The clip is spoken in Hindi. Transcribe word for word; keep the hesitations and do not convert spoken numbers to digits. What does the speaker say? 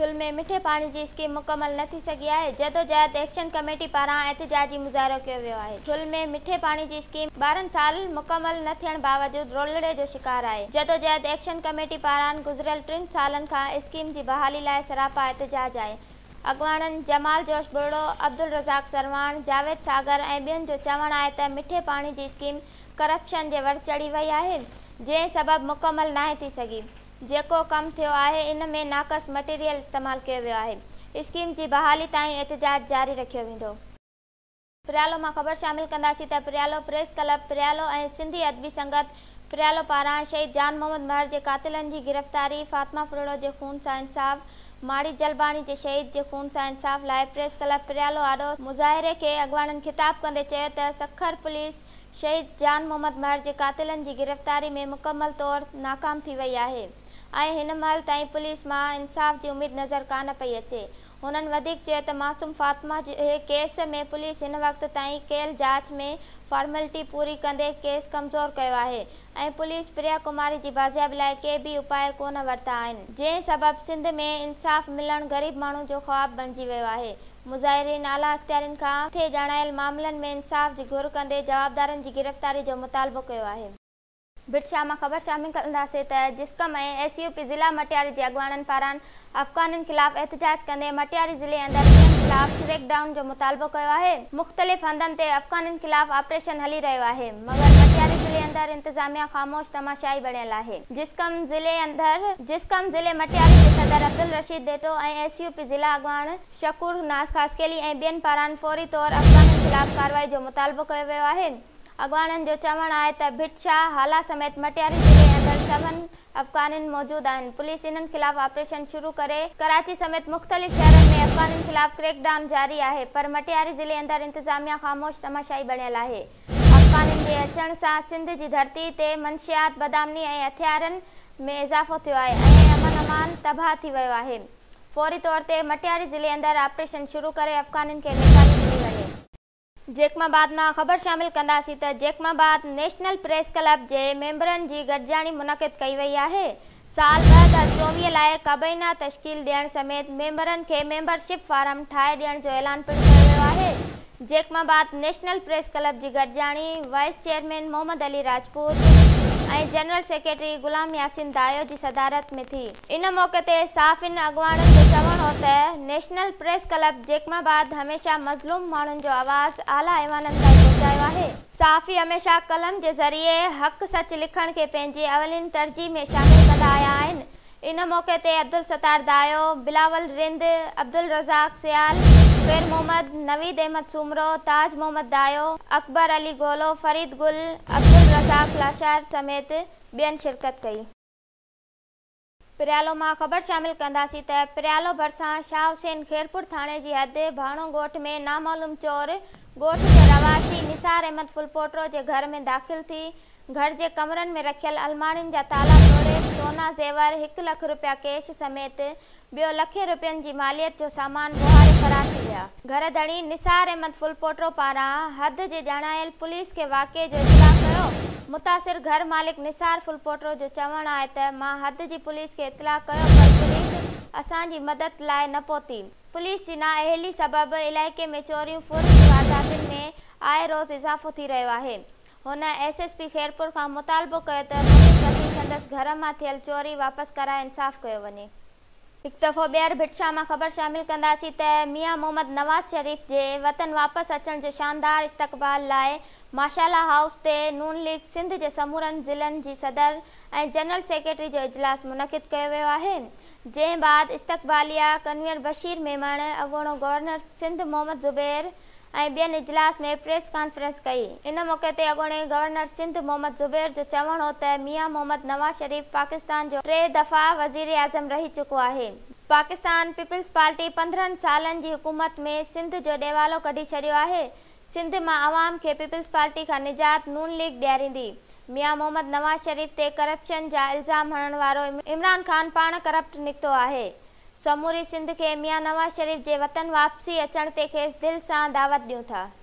थुल में मिठे पानी की स्कीम मुकम्मल न थी सघी है। जदोजहद एक्शन कमेटी पारा एहतजाजी मुजाहरो किया वो है। थुल में मिठे पानी की स्कीम बारह साल मुकम्मल न थियण बावजूद रोलड़े जो शिकार है। जदोजहद एक्शन कमेटी पारा गुजरल टिन सालन का स्कीम की बहाली लाए सरापा एहतजाज है। अगवाणन जमाल जोश बुर्ड़ो, अब्दुल रज़ाक सरवान, जावेद सागर ए बियन जो चवण है त मिठे पानी की स्कीम करप्शन के वर चढ़ी वही है, जै सबब मुकम्मल ना थी सघी। जो कम थो है इन में नाकस मटेरियल इस्तेमाल किया वो है। स्कीम की बहाली ताई एहतजाज जारी रखो वो। पिरियालो में खबर शामिल कंदासी त पिरियालो प्रेस क्लब, पिरियालो ए सिंधी अदबी संगत पिरियालो पारा शहीद जान मोहम्मद महर के कातिलन की गिरफ्तारी, फातिमा फ्रोड़ो के खून से इंसाफ, माड़ी जलबाणी के शहीद के खून से इंसाफ लाए प्रेस क्लब पिरियालो आडो मुजाहरे के अगवाणन खिताब कंदे चयो त सक्खर पुलिस शहीद जान मोहम्मद महर के कातिलन की गिरफ्तारी में मुकम्मल तौर नाकाम थी वही है। इन महल ताई पुलिस मां इंसाफ की उम्मीद नजर कान पई अचे। उन्होंने वधिक चयो त मासूम फातिमा के केस में पुलिस इन वक्त ताई कयल जांच में फॉर्मेलिटी पूरी कंदे केस कमजोर किया है। पुलिस प्रिया कुमारी की बाजियाबी लाए के भी उपाय को वरता आन, जै सबब सिंध में इंसाफ मिलण गरीब मानू जो ख्वाब बनजी वो है। मुजाहरीन आला अख्तियारन का थे जणायल मामलन में इंसाफ की घुर कंदे जवाबदारन की गिरफ्तारी जो मुतालबो किया है। बिटशा में खबर शामिल कंदासीं त जिस्कम ए एस यू पी जिला मटियारी के अगवाणन पारां अफगानन खिलाफ एहतजाज कंदे मटियारी जिले अंदर खिलाफ क्रेकडाउन जो मुतालबो किया है। मुख्तलिफ हंधन ते अफगानन खिलाफ ऑपरेशन हली रहा है, मगर मटियारी जिले अंदर इंतजामिया खामोश तमाशाई बनियल है। जिस्कम जिले अंदर जिस्कम जिले मटियारी के सदर अब्दुल रशीद डेटो ए एस यू पी जिला अगवान शकुर नाज खासकेली ए बेन पारां फौरी तौर अफगानन खिलाफ कार्रवाई जो मुतालबो किया वो है। अगवाणन जो चवण है त भिटशा हाला समेत मटियारी जिले अंदर सवन अफगान मौजूद हैं। पुलिस इन खिलाफ ऑपरेशन शुरू करे कराची समेत मुख्तलिफ शहर में अफगान खिलाफ क्रैकडाउन जारी है, पर मटियारी जिले अंदर इंतजामिया खामोश तमाशाई बनियल है। अफगान के अचण से सिंध की धरती से मंशियात बदामनी ए हथियारन में इजाफो थो है, अमन अमान तबाह थी वो है। फौरी तौर पर मटियारी जिले अंदर ऑपरेशन शुरू कर अफगान के निशाने मिली वे। जैकबाबाद में खबर शामिल कंदासी त जैकबाबाद नेशनल प्रेस क्लब के मेम्बरन की गडजाणी मुनक़िद कई वही है। साल ब हज़ार चौवी लाए काबीना तश्कील दियण समेत मेम्बरन के मेम्बरशिप फार्म ठाए दियण जो ऐलान पिण कयो है। जैकबाबाद नेशनल प्रेस क्लब की गडजाणी वाइस चेयरमैन मोहम्मद अली राजपूत ए जनरल सेक्रेटरी गुलाम यासिन दाओ की सदारत में थी। इन मौके पर साफिन अगवाणन जो चवण हो त नेशनल प्रेस क्लब जैकबाबाद हमेशा मजलूम मानुन जो आवाज़ आला ऐवानन तक पहुँचाया है। साफी हमेशा कलम के जरिए हक सच लिखण के पैंजी अवलिन तरजीह में शामिल कदा आया। इन मौके पर अब्दुल सत्तार दाओ, बिलावल रिंद, अब्दुल रज़ाक सियाल, फैर मोहम्मद नवीद, अहमद सुमरो, ताज मोहम्मद दाओ, अकबर अली गोलो, फरीद गुल, अब्दुल रज़ाक लाशार समेत बेन शिरकत कई। पिरियालो में खबर शामिल कंदासी त पिरियालो भरसा शाह हुसैन खैरपुर थाने की हद भाणो गोठ में नामालूम चोर गोठ के रवासी निसार अहमद फुलपोटरो के घर में दाखिल थी। घर के कमरन में रखल अलमारिन जा ताला तोड़े सोना जेवर एक लख रुपया कैश समेत बो लखे रुपयन की मालियत जो सामान बुहारे फरार थी गया। घर धड़ी निसार अहमद फुलपोटरो पारा हद के जणायल पुलिस के वाक़े जो इतला किया। मुतासिर घर मालिक निसार फुलपोटरो जो चवण है त मां हद की पुलिस के इतला किया, पर पुलिस असां जी मदद लाए न पहुंची। पुलिस की नाअहली सबब इलाके में चोरियों फुर्ती वारदातन में आए रोज़ इजाफो थी रहा है। हुन एस एस पी खैरपुर का मुतालबो किया त संदसि घर में थियल चोरी वापस कराए इंसाफ किया वने। एक दफ़ो बेहर भिटशा में खबर शामिल कंदासी त मियां मोहम्मद नवाज शरीफ के वतन वापस अचण जो शानदार इस्तकबाल लाए माशाला हाउस से नून लीग सिंध के समूरन जिलन की सदर ए जनरल सेक्रेटरी जो इजलास मुनक़िद किया वो है। जै बाद इस्तकबालिया कन्वीनर बशीर मेमण, अगोणो गवर्नर सिंध मोहम्मद जुबैर ए बेन इजलास में प्रेस कॉन्फ्रेंस कई। इन मौके पर अगोणे गवर्नर सिंध मोहम्मद जुबैर जो चवण हो त मियां मोहम्मद नवाज शरीफ पाकिस्तान जो टे दफ़ा वजीर आजम रही चुको है। पाकिस्तान पीपल्स पार्टी पंद्रहन सालन की हुकूमत में सिंध जो डेवालो कढ़ी छड़ियो है। सिंध में आवाम के पीपल्स पार्टी का निजात नून लीग ॾियारींदी। मियां मोहम्मद नवाज शरीफ ते करप्शन जा इल्ज़ाम हणण वारो इमरान खान पाण करप्ट निकतो है। समूरी सिंध के मियां नवाज शरीफ के वतन वापसी अचण ते खेस दिल से दावत दियूं था।